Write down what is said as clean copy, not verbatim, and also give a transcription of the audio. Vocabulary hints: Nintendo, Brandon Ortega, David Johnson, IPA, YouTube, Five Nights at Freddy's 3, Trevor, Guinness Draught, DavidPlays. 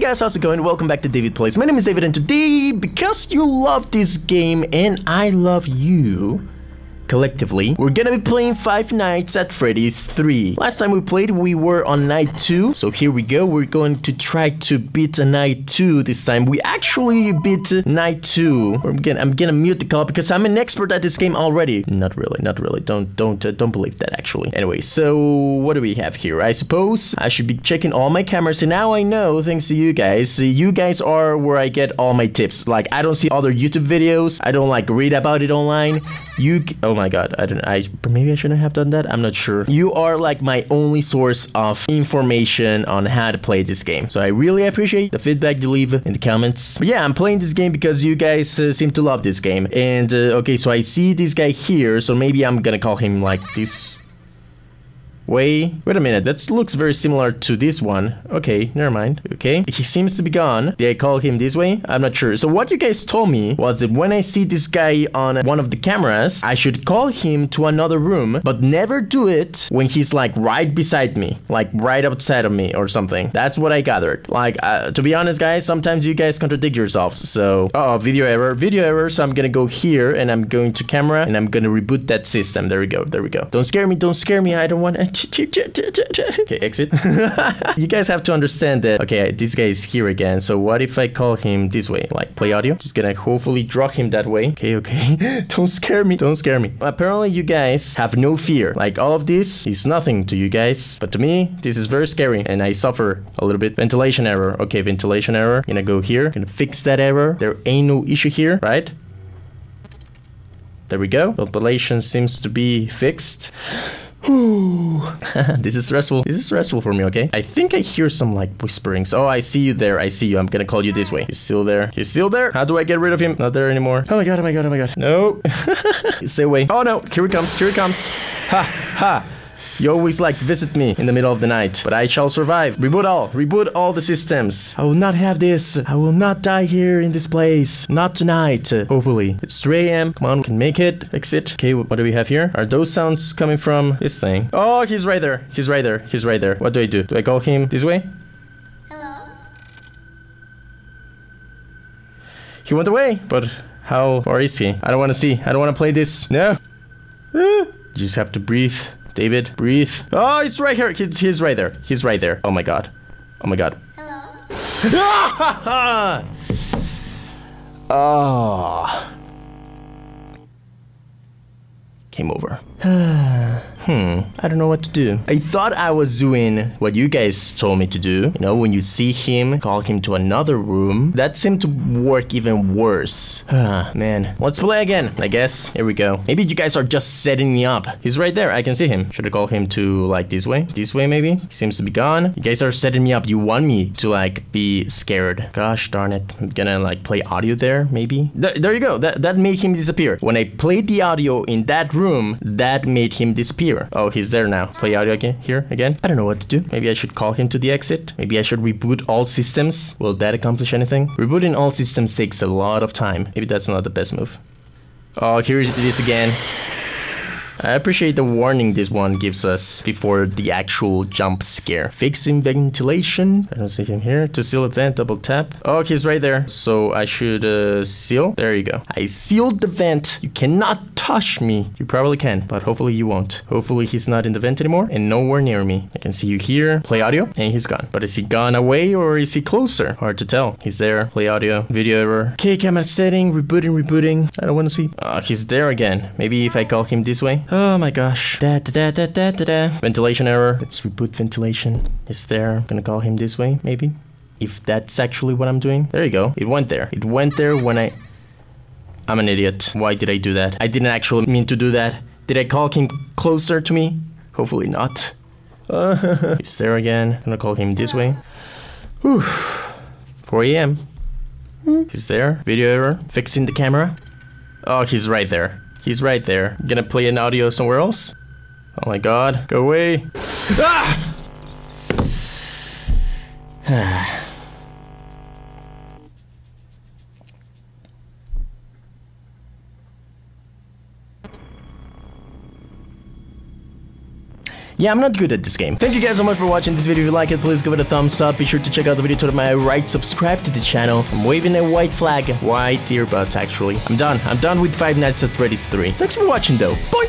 Hey guys, how's it going? Welcome back to DavidPlays. My name is David, and today, because you love this game and I love you, collectively, we're gonna be playing Five Nights at Freddy's 3. Last time we played, we were on night 2, so here we go. We're going to try to beat night 2 this time. We actually beat night 2. I'm gonna mute the call because I'm an expert at this game already. Not really. Don't believe that, actually. Anyway, so what do we have here? I suppose I should be checking all my cameras, and now I know, thanks to you guys. You guys are where I get all my tips. Like, I don't see other YouTube videos. I don't, like, read about it online. Oh my god, maybe I shouldn't have done that. I'm not sure. You are like my only source of information on how to play this game, so I really appreciate the feedback you leave in the comments. But yeah, I'm playing this game because you guys seem to love this game. And okay, so I see this guy here, so maybe I'm gonna call him like this way. Wait a minute, that looks very similar to this one. Okay, never mind. Okay, he seems to be gone. Did I call him this way? I'm not sure. So what you guys told me was that when I see this guy on one of the cameras, I should call him to another room, but never do it when he's like right beside me, like right outside of me or something. That's what I gathered. Like, to be honest guys, sometimes you guys contradict yourselves. So, video error. So I'm gonna go here and I'm going to camera and I'm gonna reboot that system. There we go. Don't scare me. I don't want it. Okay, exit. You guys have to understand that. Okay, this guy is here again. So what if I call him this way? Like play audio. Just gonna hopefully draw him that way. Okay. Don't scare me. Apparently you guys have no fear. Like all of this is nothing to you guys, but to me this is very scary and I suffer a little bit. Ventilation error. Okay, ventilation error. Gonna go here. Gonna fix that error. There ain't no issue here, right? There we go. Ventilation seems to be fixed. This is stressful for me, okay? I think I hear some, like, whisperings. Oh, I see you. I'm gonna call you this way. He's still there. How do I get rid of him? Not there anymore. Oh my god. No. Stay away. Oh, no. Here he comes. Ha. You always, like, visit me in the middle of the night. But I shall survive. Reboot all the systems. I will not have this. I will not die here in this place. Not tonight. Hopefully. It's 3 a.m. Come on, we can make it. Exit. Okay, what do we have here? Are those sounds coming from this thing? Oh, he's right there. What do I do? Do I call him this way? Hello? He went away. But how far is he? I don't want to see. I don't want to play this. No. You just have to breathe. David, breathe. Oh, he's right here. He's right there. Oh my god. Hello. Oh. Game over. I don't know what to do. I thought I was doing what you guys told me to do. You know, when you see him, call him to another room. That seemed to work even worse. Man. Let's play again, I guess. Here we go. Maybe you guys are just setting me up. He's right there. I can see him. Should I call him to, like, this way? This way, maybe? He seems to be gone. You guys are setting me up. You want me to, like, be scared. Gosh darn it. I'm gonna, like, play audio there, maybe? There you go. That made him disappear. When I played the audio in that room, that made him disappear. Oh, he's there now. Play audio again. Here again. I don't know what to do. Maybe I should call him to the exit. Maybe I should reboot all systems. Will that accomplish anything? Rebooting all systems takes a lot of time. Maybe that's not the best move. Oh, here it is again. I appreciate the warning this one gives us before the actual jump scare. Fixing ventilation. I don't see him here. To seal a vent, double tap. Oh, he's right there. So I should seal. There you go. I sealed the vent. You cannot touch me. You probably can, but hopefully you won't. Hopefully he's not in the vent anymore and nowhere near me. I can see you here. Play audio and he's gone. But is he gone away or is he closer? Hard to tell. He's there. Play audio. Video error. Okay, camera setting. Rebooting. I don't want to see. He's there again. Maybe if I call him this way. Oh my gosh. Ventilation error. Let's reboot ventilation. It's there. I'm gonna call him this way, maybe? If that's actually what I'm doing. There you go. It went there when I'm an idiot. Why did I do that? I didn't actually mean to do that. Did I call him closer to me? Hopefully not. It's there again. I'm gonna call him this way. Whew. 4 a.m. He's there. Video error. Fixing the camera. Oh, he's right there. Gonna play an audio somewhere else. Oh my god. Go away. Ah! Yeah, I'm not good at this game. Thank you guys so much for watching this video. If you like it, please give it a thumbs up. Be sure to check out the video to my right. Subscribe to the channel. I'm waving a white flag. White earbuds, actually. I'm done. I'm done with Five Nights at Freddy's 3. Thanks for watching, though. Bye!